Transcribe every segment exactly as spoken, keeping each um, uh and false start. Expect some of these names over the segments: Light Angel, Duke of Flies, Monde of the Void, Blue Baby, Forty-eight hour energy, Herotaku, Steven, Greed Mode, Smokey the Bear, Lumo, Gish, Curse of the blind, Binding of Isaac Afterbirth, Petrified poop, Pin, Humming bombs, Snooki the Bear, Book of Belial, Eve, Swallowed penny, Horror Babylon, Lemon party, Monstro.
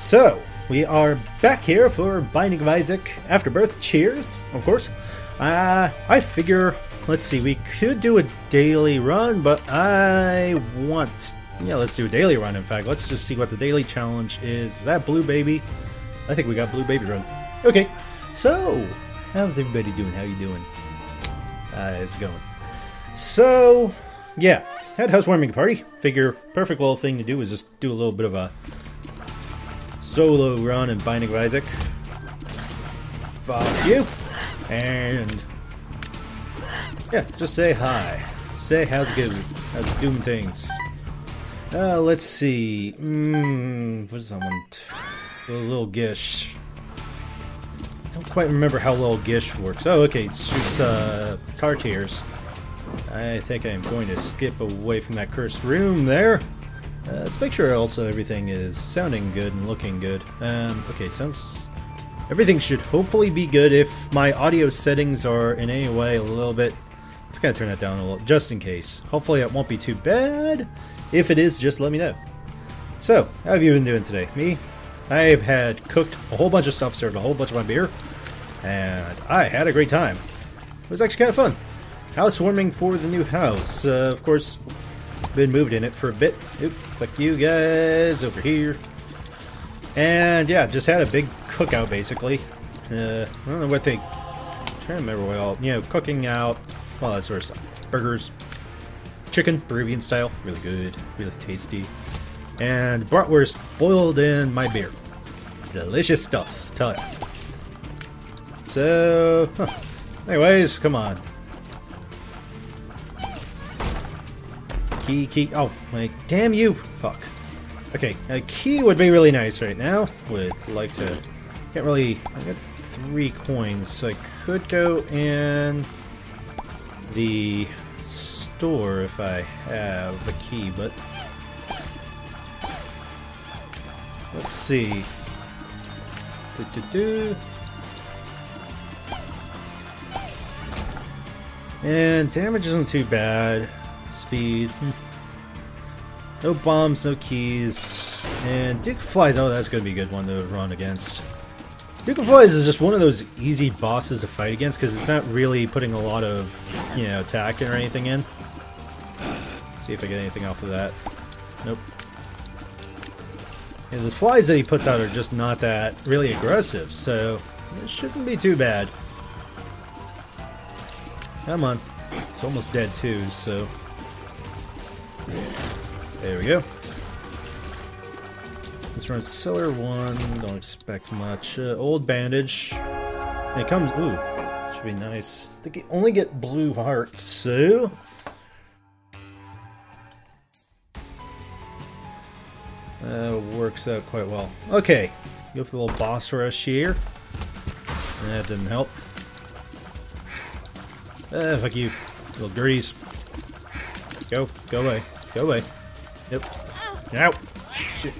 So, we are back here for Binding of Isaac Afterbirth. Cheers, of course. Uh, I figure, let's see, we could do a daily run, but I want... Yeah, let's do a daily run, in fact. Let's just see what the daily challenge is. Is that Blue Baby? I think we got Blue Baby Run. Okay, so, how's everybody doing? How you doing? Uh, it's going. So, yeah, had housewarming party. Figure, perfect little thing to do is just do a little bit of a solo run in Binding of Isaac. Fuck you. And, yeah, just say hi. Say how's it going? How's it doing things? Uh, let's see. Mmm, what is that one? Little Gish. I don't quite remember how Little Gish works. Oh, okay, it shoots uh, tar tears. I think I'm going to skip away from that cursed room there. Uh, let's make sure also everything is sounding good and looking good. Um, okay, sounds... Everything should hopefully be good if my audio settings are in any way a little bit... It's gonna turn that down a little, just in case. Hopefully it won't be too bad. If it is, just let me know. So, how have you been doing today? Me? I've had cooked a whole bunch of stuff, served a whole bunch of my beer, and I had a great time. It was actually kind of fun. Housewarming for the new house. Uh, of course, been moved in it for a bit. Oop, fuck you guys, over here. And yeah, just had a big cookout, basically. Uh, I don't know what they... I'm trying to remember what all... You know, cooking out... All that sort of stuff. Burgers, chicken, Peruvian style, really good, really tasty. And bratwurst boiled in my beer. It's delicious stuff, tell ya. So, huh. Anyways, come on. Key, key, oh, my, damn you, fuck. Okay, a key would be really nice right now. Would like to, can't really, I got three coins, so I could go in the store if I have a key, but let's see. Do, do, do. And damage isn't too bad. Speed. No bombs, no keys. And Duke of Flies, oh, that's going to be a good one to run against. Duke of Flies is just one of those easy bosses to fight against because it's not really putting a lot of, you know, attack or anything in. Let's see if I get anything off of that. Nope. And the flies that he puts out are just not that really aggressive, so it shouldn't be too bad. Come on. It's almost dead too, so... There we go. Since we're on Cellar one, don't expect much. Uh, old Bandage. And it comes... Ooh. Should be nice. I think you only get blue hearts, so... Uh, works out quite well. Okay, go for a little boss rush here. That didn't help. Uh, fuck you, little grease. Go, go away, go away. Nope. Ow! Shit.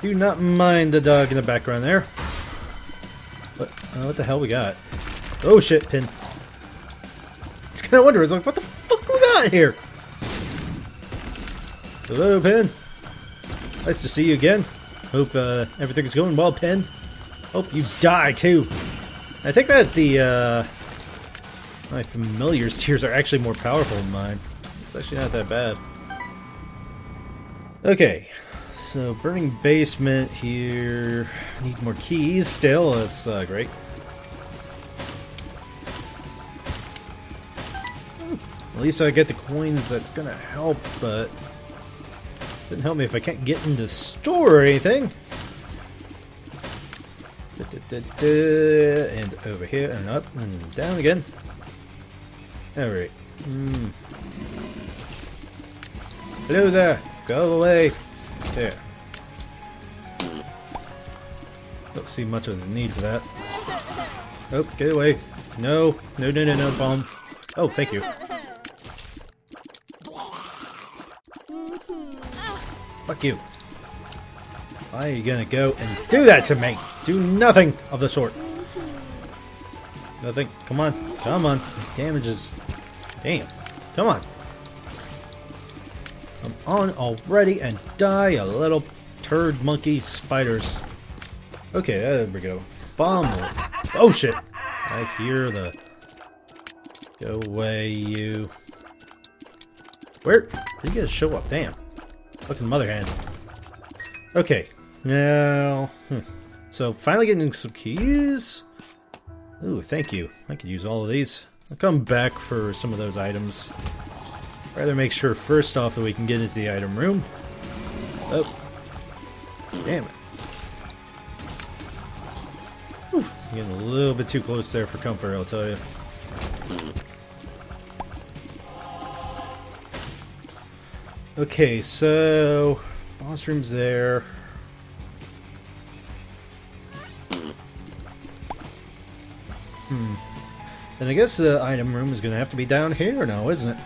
Do not mind the dog in the background there. What, uh, what the hell we got? Oh shit, Pin. It's kind of wonder. It's like, what the fuck? Here. Hello, Pin. Nice to see you again. Hope uh, everything's going well, Pin. Hope you die too. I think that the uh, my familiar's tears are actually more powerful than mine. It's actually not that bad. Okay, so burning basement here. Need more keys still. That's uh, great. At least I get the coins, that's gonna help, but... Didn't help me if I can't get into the store or anything! Da, da, da, da. And over here, and up, and down again. Alright. Mm. Hello there! Go away! There. Don't see much of the need for that. Oh, get away! No! No, no, no, no, bomb! Oh, thank you. Fuck you. Why are you gonna go and do that to me? Do nothing of the sort. Nothing. Come on. Come on. Damage is... Damn. Come on. Come on already and die, a little turd monkey spiders. Okay, there we go. Bomb. Oh shit! I hear the... Go away, you. Where? You guys show up, damn. Fucking mother hand. Okay, now... Hmm. So, finally getting some keys. Ooh, thank you. I could use all of these. I'll come back for some of those items. I'd rather make sure first off that we can get into the item room. Oh. Damn it. Whew. Getting a little bit too close there for comfort, I'll tell you. Okay, so... boss room's there. Hmm. And I guess the item room is gonna have to be down here now, isn't it?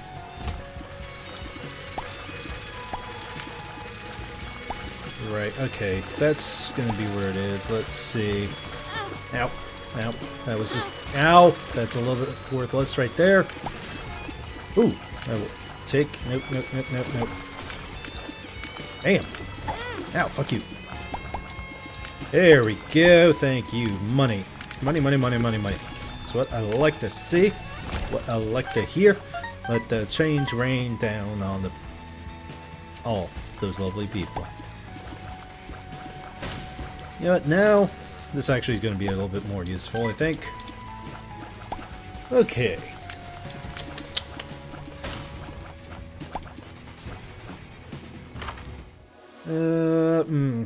Right, okay. That's gonna be where it is. Let's see. Ow. Ow. That was just... Ow! That's a little bit worthless right there. Ooh! I will take... Nope, nope, nope, nope, nope. Damn! Ow, fuck you. There we go. Thank you. Money. Money, money, money, money, money. That's what I like to see. What I like to hear. Let the change rain down on the... all those lovely people. You know what, now, this actually is going to be a little bit more useful, I think. Okay. Uh, hmm.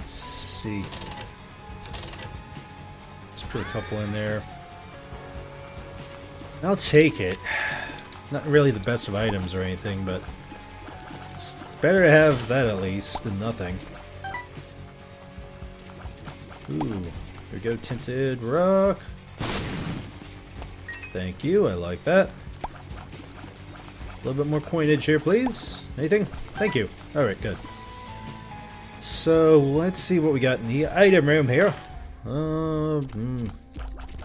Let's see. Let's put a couple in there. I'll take it. Not really the best of items or anything, but... better to have that at least than nothing. Ooh, here we go, tinted rock. Thank you, I like that. A little bit more coinage here, please. Anything? Thank you. Alright, good. So, let's see what we got in the item room here. Uh, hmm.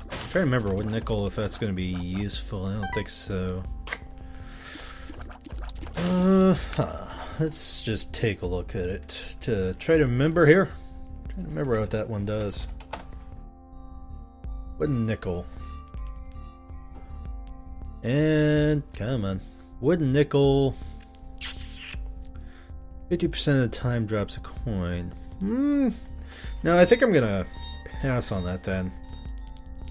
Try to remember what nickel, if that's going to be useful. I don't think so. Uh, huh. Let's just take a look at it to try to remember here. Try to remember what that one does. Wooden nickel. And come on. Wooden nickel. fifty percent of the time drops a coin. Hmm. No, I think I'm gonna pass on that then.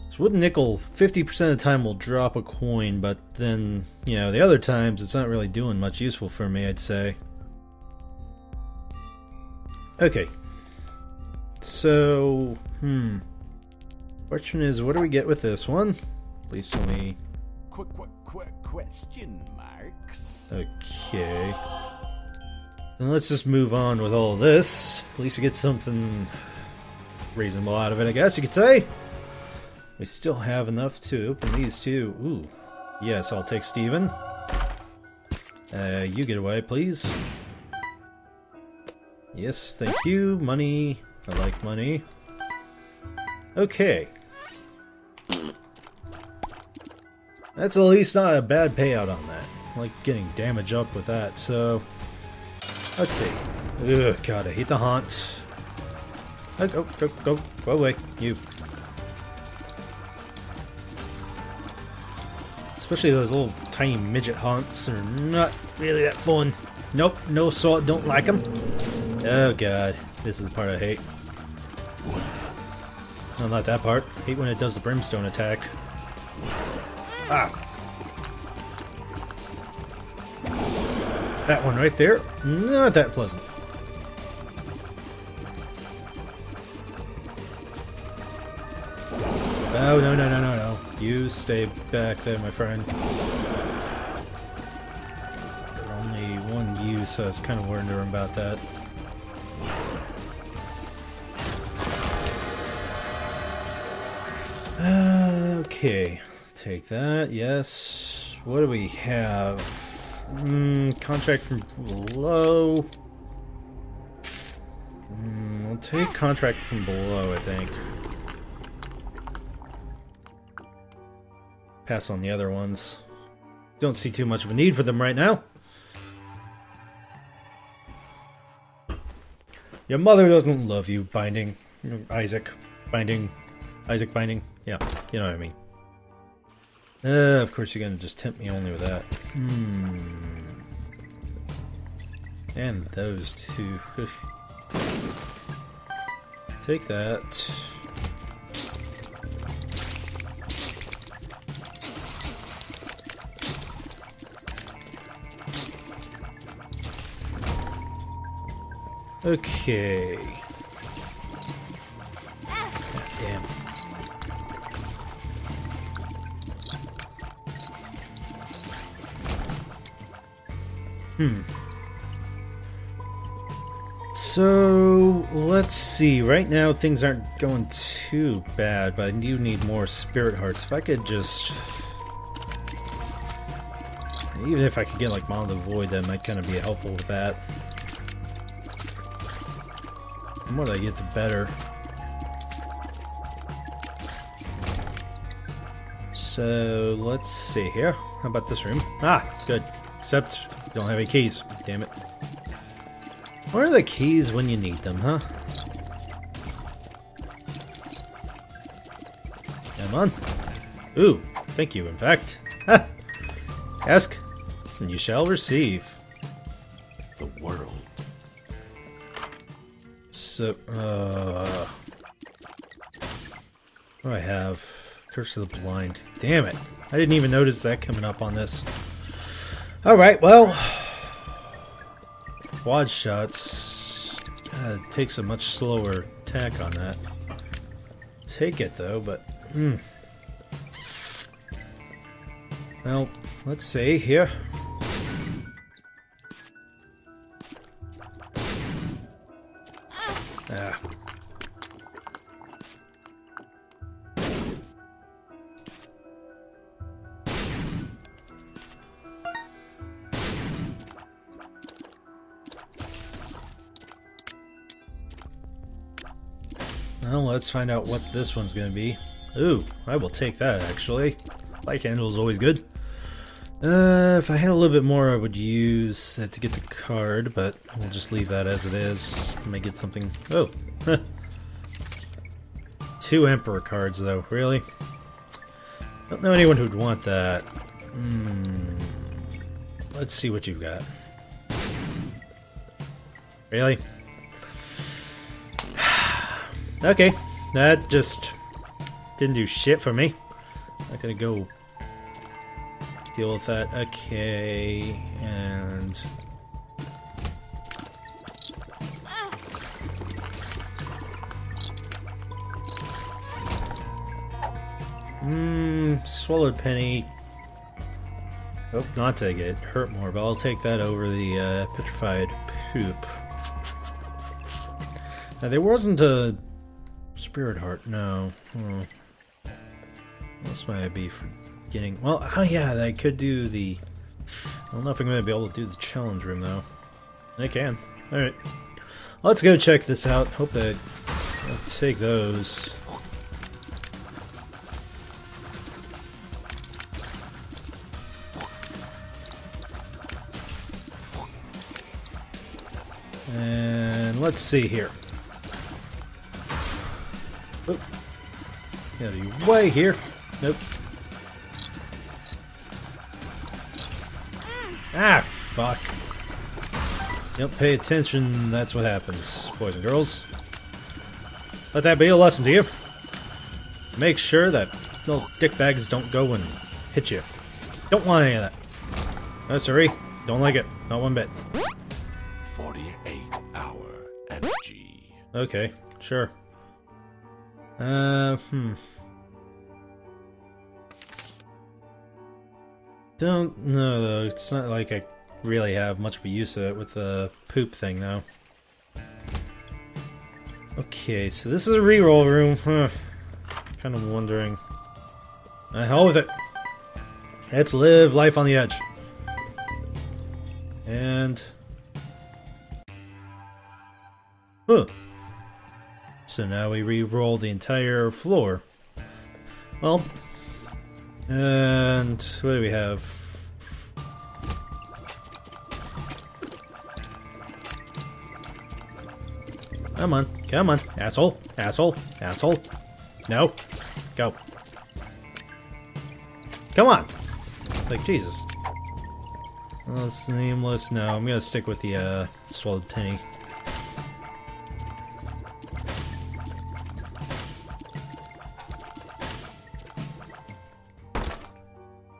So wooden nickel fifty percent of the time will drop a coin, but then, you know, the other times it's not really doing much useful for me, I'd say. Okay, so, hmm, question is, what do we get with this one? Please tell me. Quick, quick, quick question marks. Okay. Then let's just move on with all this. At least we get something reasonable out of it, I guess you could say. We still have enough to open these two. Ooh. Yes, I'll take Steven. Uh, you get away, please. Yes, thank you. Money. I like money. Okay. That's at least not a bad payout on that. I like getting damage up with that, so... let's see. Ugh, God, I hate the haunt. Oh, go, go, go, go away, you. Especially those little tiny midget haunts are not really that fun. Nope, no salt, don't like them. Oh god, this is the part I hate. No, not that part. I hate when it does the brimstone attack. Ah! That one right there, not that pleasant. Oh, no, no, no, no, no. You stay back there, my friend. There's only one you, so I was kind of worried about that. Okay, take that, yes. What do we have? Mm, contract from below. Mm, I'll take contract from below, I think. Pass on the other ones. Don't see too much of a need for them right now. Your mother doesn't love you, Binding. Isaac. Binding. Isaac Binding. Yeah, you know what I mean. Uh, of course you're gonna just tempt me only with that. Hmm. And those two. Take that. Okay. God damn. Hmm. So, let's see. Right now, things aren't going too bad, but I do need more spirit hearts. If I could just... Even if I could get, like, Monde of the Void, that might kind of be helpful with that. The more that I get, the better. So, let's see here. How about this room? Ah, good. Except, don't have any keys. Damn it. Where are the keys when you need them, huh? Come on. Ooh, thank you, in fact. Ha! Ask, and you shall receive. The world. So, uh... what do I have? Curse of the Blind. Damn it. I didn't even notice that coming up on this. Alright, well... Quad shots uh, takes a much slower attack on that. Take it though, but mm. Well, let's see here. Ah. Well, let's find out what this one's gonna be. Ooh, I will take that, actually. Light Angel is always good. Uh, if I had a little bit more, I would use it to get the card, but we'll just leave that as it is. May get something... Oh! Two Emperor cards, though. Really? Don't know anyone who'd want that. Hmm... Let's see what you've got. Really? Okay, that just didn't do shit for me. I'm gonna go deal with that. Okay, and mmm, Swallowed penny. Oh, not to get hurt more, but I'll take that over the uh, petrified poop. Now there wasn't a Spirit Heart, no. Hmm. What else might I be forgetting? Well, oh yeah, I could do the... I don't know if I'm going to be able to do the challenge room, though. I can. Alright. Let's go check this out. Hope that... I'll take those. And let's see here. Oop. Get out of your way here. Nope. Ah, fuck. You don't pay attention, that's what happens, boys and girls. Let that be a lesson to you. Make sure that little dickbags don't go and hit you. Don't want any of that. No, sorry. Don't like it. Not one bit. Forty-eight hour energy. Okay, sure. Uh, hmm. Don't know, though. It's not like I really have much of a use of it with the poop thing, though. Okay, so this is a reroll room. Huh. Kind of wondering. The hell with it. Let's live life on the edge. And... Huh. So now we re-roll the entire floor. Well, and what do we have? Come on, come on, asshole, asshole, asshole. No, go. Come on! Like, Jesus. Well, it's nameless now. I'm gonna stick with the, uh, Swallowed penny.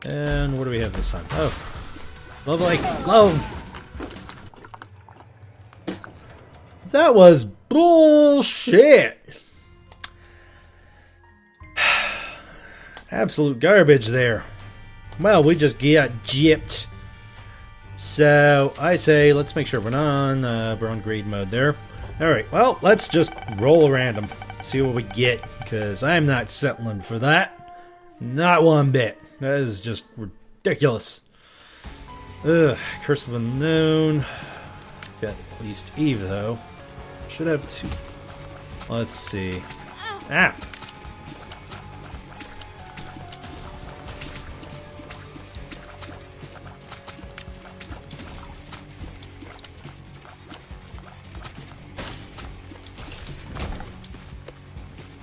And what do we have this time? Oh. Love like, love! That was bullshit! Absolute garbage there. Well, we just got gypped. So, I say, let's make sure we're on, uh, we're on greed mode there. Alright, well, let's just roll a random. See what we get, because I'm not settling for that. Not one bit. That is just ridiculous. Ugh, Curse of the Unknown. Got at least Eve, though. Should have two. Let's see. Ah!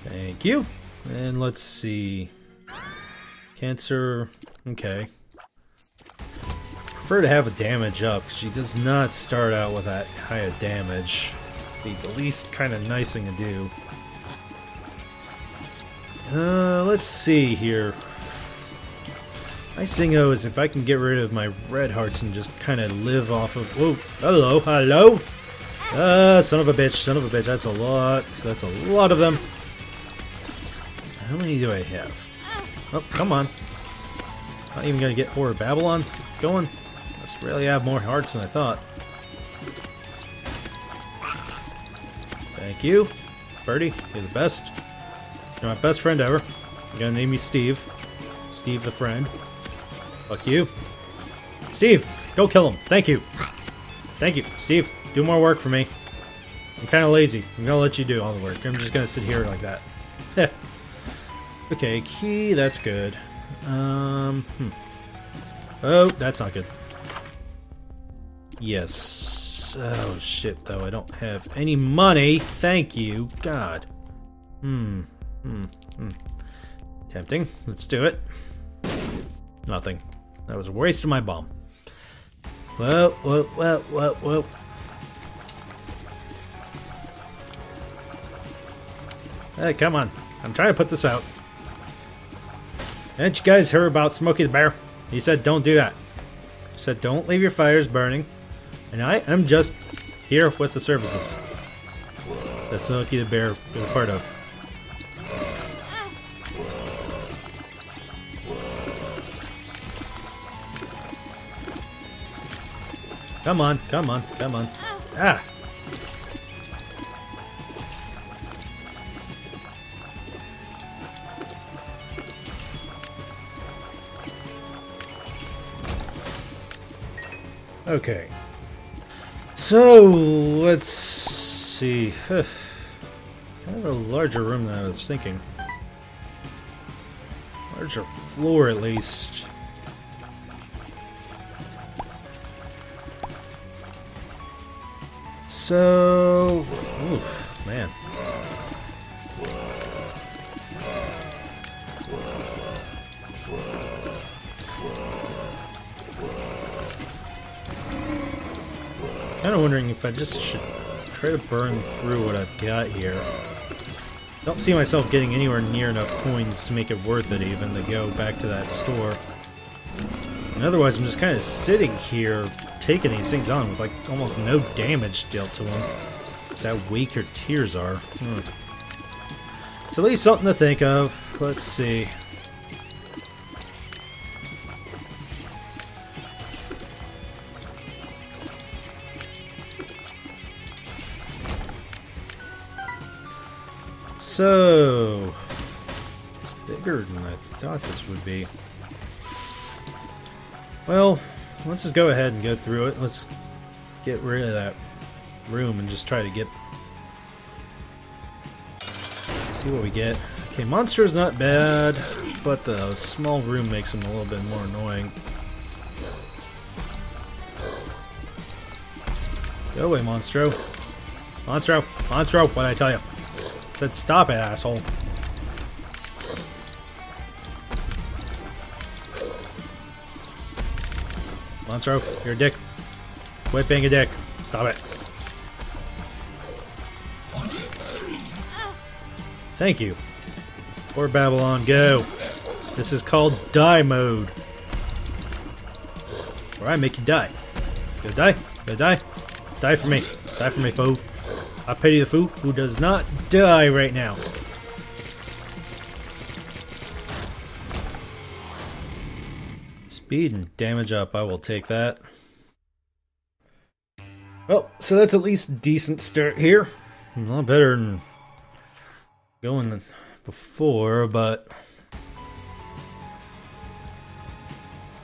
Thank you. And let's see. Cancer. Okay. Prefer to have a damage up, because she does not start out with that high of damage. Be the least kind of nice thing to do. Uh, let's see here. Nice thing, though, is if I can get rid of my red hearts and just kind of live off of... Whoa! Hello! Hello! Uh, son of a bitch, son of a bitch. That's a lot. That's a lot of them. How many do I have? Oh, come on. Not even gonna get Horror Babylon going. Must really have more hearts than I thought. Thank you, Birdie. You're the best. You're my best friend ever. You're gonna name me Steve. Steve the friend. Fuck you. Steve, go kill him. Thank you. Thank you, Steve. Do more work for me. I'm kind of lazy. I'm gonna let you do all the work. I'm just gonna sit here like that. Heh. Okay, key. That's good. Um. Hmm. Oh, that's not good. Yes. Oh shit, though, I don't have any money. Thank you, God. Hmm. Hmm. Hmm. Tempting. Let's do it. Nothing. That was a waste of my bomb. Whoa, whoa, whoa, whoa, whoa. Hey, come on. I'm trying to put this out. Didn't you guys hear about Smokey the Bear? He said don't do that. He said don't leave your fires burning. And I am just here with the services that Snooki the Bear is a part of. Come on, come on, come on. Ah! Okay. So, let's see. Kind of a larger room than I was thinking. Larger floor, at least. So... Ooh, man. Kinda wondering if I just should try to burn through what I've got here. Don't see myself getting anywhere near enough coins to make it worth it even to go back to that store. And otherwise I'm just kinda sitting here taking these things on with like almost no damage dealt to them. Is that weaker tears are. Hmm. It's at least something to think of. Let's see. So, it's bigger than I thought this would be. Well, let's just go ahead and go through it. Let's get rid of that room and just try to get... see what we get. Okay, Monstro's not bad, but the small room makes him a little bit more annoying. Go away, Monstro. Monstro! Monstro! What'd I tell you? I said stop it, asshole. Monstro, you're a dick. Quit being a dick. Stop it. Thank you. Horror Babylon, go. This is called die mode. Where I make you die. Go die. Go die. Die for me. Die for me, fool. I pity the fool who does not die right now. Speed and damage up. I will take that. Well, so that's at least decent start here. A lot better than going before, but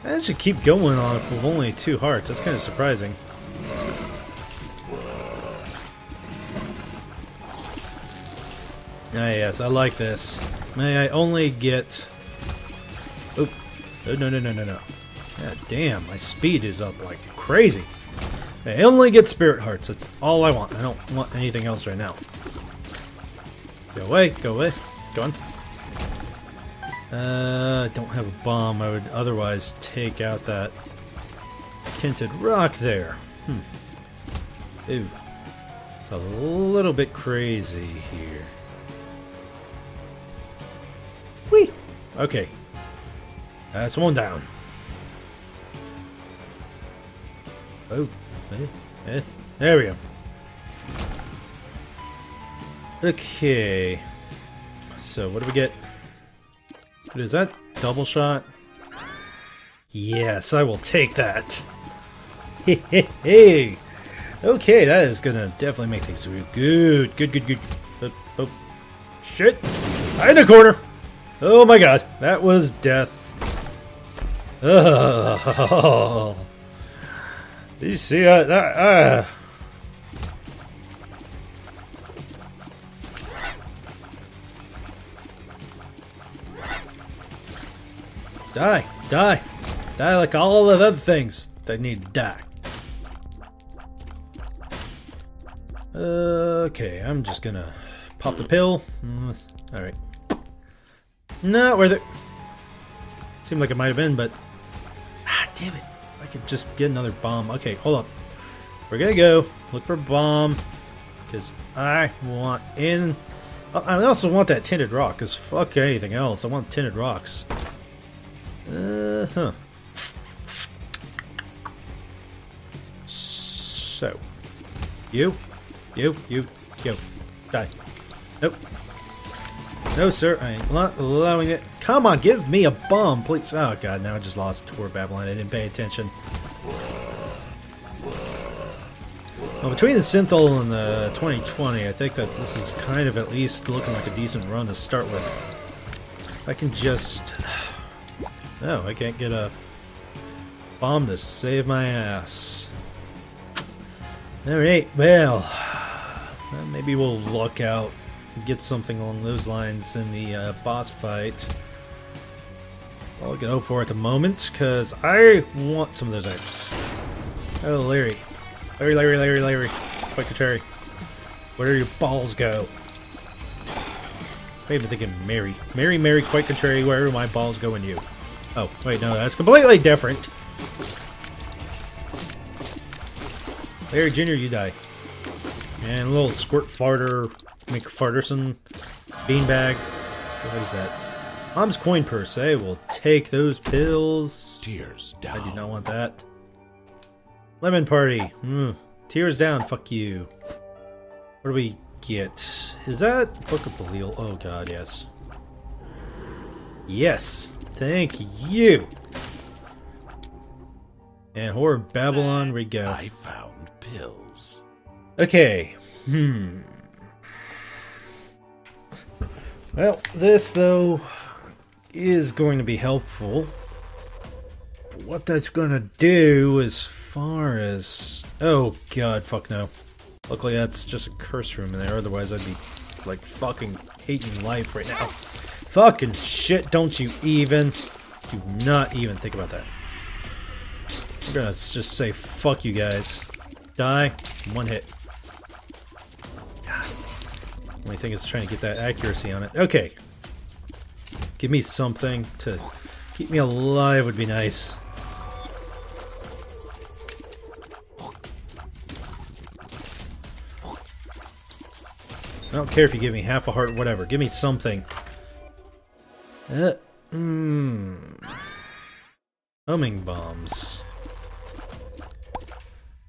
I should keep going on it with only two hearts. That's kind of surprising. Ah, yes, I like this. May I only get... Oh, no, no, no, no, no. God damn, my speed is up like crazy. I only get spirit hearts. That's all I want. I don't want anything else right now. Go away, go away. Go on. Uh, I don't have a bomb. I would otherwise take out that tinted rock there. Hmm. Ooh. It's a little bit crazy here. Whee! Okay. That's one down. Oh. Eh, eh. There we go. Okay. So, what do we get? What is that? Double shot? Yes, I will take that. Hey, hey, hey. Okay, that is gonna definitely make things real good. Good, good, good. Oh, oh. Shit! I'm in the corner! Oh my god, that was death. Oh. You see that? that uh. Die! Die! Die like all of the other things that need to die. Okay, I'm just gonna pop the pill. Alright. Not worth it. Seemed like it might have been, but... Ah, damn it. I could just get another bomb. Okay, hold up. We're gonna go look for a bomb. Because I want in... I also want that tinted rock, because fuck anything else. I want tinted rocks. Uh huh. So, you, you, you, you, die. Nope. No, sir. I ain't not allowing it. Come on, give me a bomb, please. Oh god, now I just lost Horror Babylon. I didn't pay attention. Well, between the Synthol and the twenty twenty, I think that this is kind of at least looking like a decent run to start with. I can just. No, I can't get a bomb to save my ass. Alright, well, maybe we'll luck out and get something along those lines in the uh, boss fight. All I can hope for at the moment, because I want some of those items. Oh, Larry. Larry, Larry, Larry, Larry. Quite contrary. Where do your balls go? Maybe thinking Mary. Mary, Mary, quite contrary, wherever my balls go in you. Oh, wait, no, that's completely different. Larry Junior, you die. And little squirt farter, McFarterson, beanbag. What is that? Mom's coin purse, eh? We'll take those pills. Tears down. I do not want that. Lemon party. Mm. Tears down, fuck you. What do we get? Is that Book of Belial? Oh god, yes. Yes! Thank you! And Horror Babylon, we go. I found pills. Okay. Hmm. Well, this, though, is going to be helpful. What that's going to do as far as... Oh, god, fuck no. Luckily, that's just a curse room in there. Otherwise, I'd be, like, fucking hating life right now. Fucking shit, don't you even, do not even think about that. I'm gonna just say fuck you guys. Die, one hit. I think it's trying to get that accuracy on it. Okay. Give me something to keep me alive would be nice. I don't care if you give me half a heart, whatever. Give me something. Uh, mm. Humming bombs.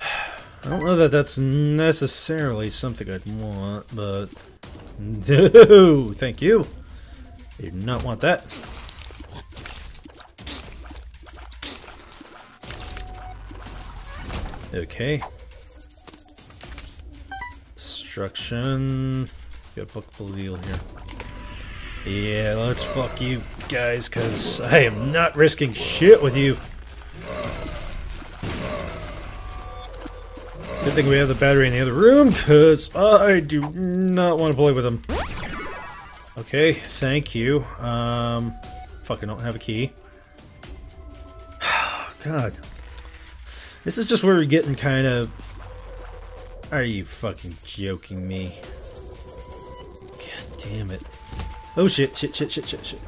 I don't know that that's necessarily something I'd want, but... No! Thank you! I did not want that. Okay. Destruction. Got Book of Belial here. Yeah, let's fuck you guys, because I am not risking shit with you. Good thing we have the battery in the other room, because I do not want to play with them. Okay, thank you. Um, fuck, I don't have a key. God. This is just where we're getting kind of... Are you fucking joking me? God damn it. Oh shit, shit, shit, shit, shit, shit.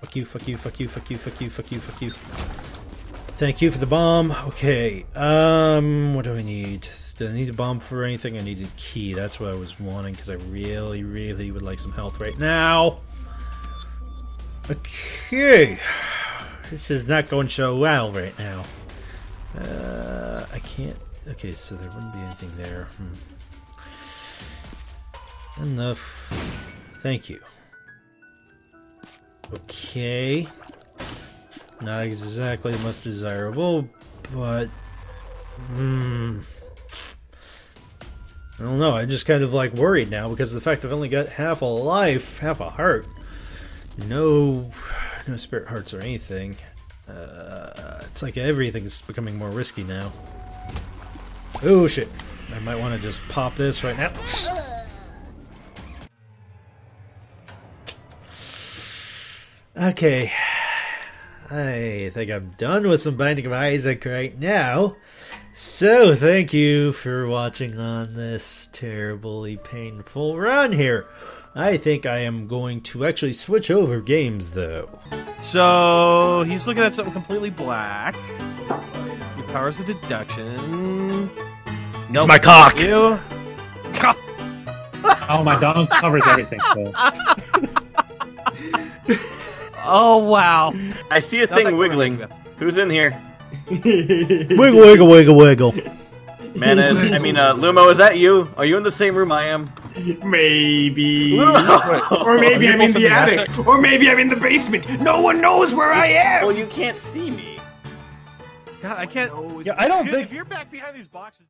Fuck you, fuck you, fuck you, fuck you, fuck you, fuck you, fuck you. Thank you for the bomb. Okay, um, what do I need? Do I need a bomb for anything? I need a key. That's what I was wanting, because I really, really would like some health right now. Okay. This is not going so well right now. Uh, I can't... Okay, so there wouldn't be anything there. Hmm. Enough. Thank you. Okay. Not exactly the most desirable, but hmm, I don't know. I'm just kind of like worried now because of the fact I've only got half a life, half a heart, no, no spirit hearts or anything. Uh, it's like everything's becoming more risky now. Oh shit! I might want to just pop this right now. Okay. I think I'm done with some Binding of Isaac right now, so thank you for watching on this terribly painful run here. I think I am going to actually switch over games though. So he's looking at something completely black. Your powers of deduction. It's nope. My cock. You. Oh, my dog covers everything. So. Oh, wow. I see a Not thing wiggling. Who's in here? Wiggle, wiggle, wiggle, wiggle. Man, I mean, uh, Lumo, is that you? Are you in the same room I am? Maybe. Or maybe I'm in the attic. attic. Or maybe I'm in the basement. No one knows where I am. Well, you can't see me. God, I can't. Yeah, I don't think... If you're back behind these boxes...